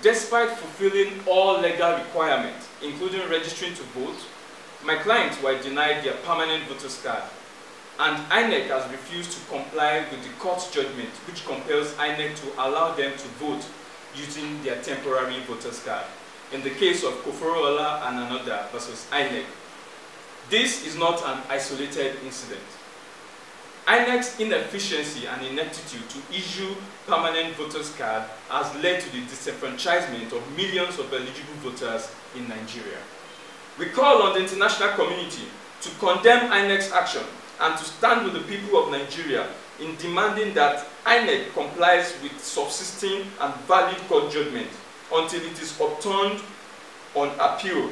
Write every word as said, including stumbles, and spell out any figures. Despite fulfilling all legal requirements, including registering to vote, my clients were denied their permanent voter's card, and I N E C has refused to comply with the court's judgment, which compels I N E C to allow them to vote using their temporary voter's card, in the case of Koforola and another versus I N E C. This is not an isolated incident. I N E C's inefficiency and ineptitude to issue permanent voters' card has led to the disenfranchisement of millions of eligible voters in Nigeria. We call on the international community to condemn I N E C's action and to stand with the people of Nigeria in demanding that I N E C complies with subsisting and valid court judgment until it is overturned on appeal